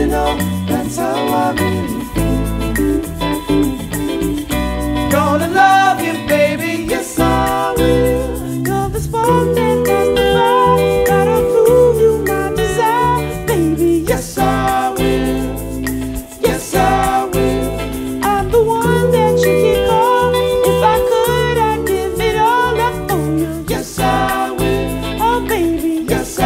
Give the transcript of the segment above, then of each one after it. you know, that's how I really feel. Gonna love you, baby, yes I will. 'Cause this morning was the vibe that I prove you my desire. Baby, yes I will, yes I will. I'm the one that you can call. If I could, I'd give it all up for you. Yes I will, oh baby, yes I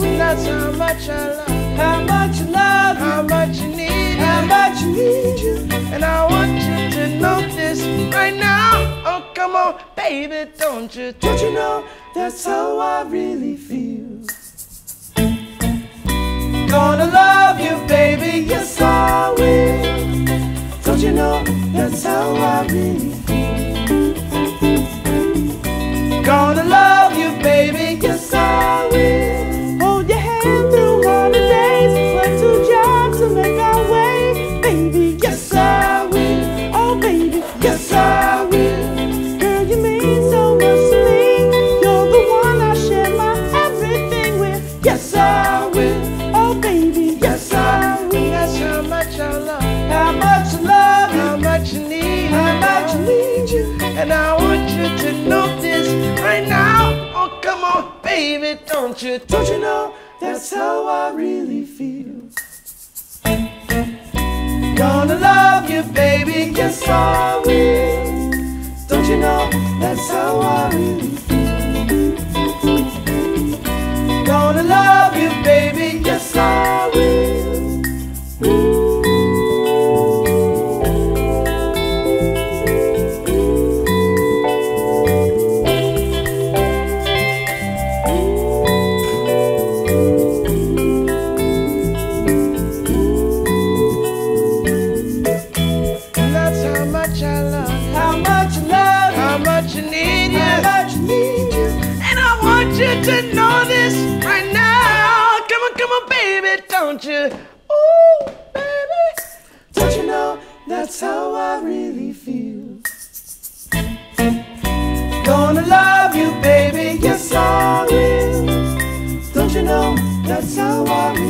will. That's how much I love you. How much you love, how much you need, how much you need you. And I want you to know this right now. Oh, come on, baby, don't you know, that's how I really feel. Gonna love you, baby, yes I will. Don't you know, that's how I really feel. Gonna love you, baby, yes I will. And I want you to know this right now. Oh, come on, baby, don't you know, that's how I really feel. Gonna love you, baby, yes I will. Don't you know, that's how I really feel. Gonna love you, baby, yes I will. Ooh. To know this right now. Come on, baby, don't you? Ooh, baby, don't you know, that's how I really feel. Gonna love you, baby, yes I will. Don't you know, that's how I really feel.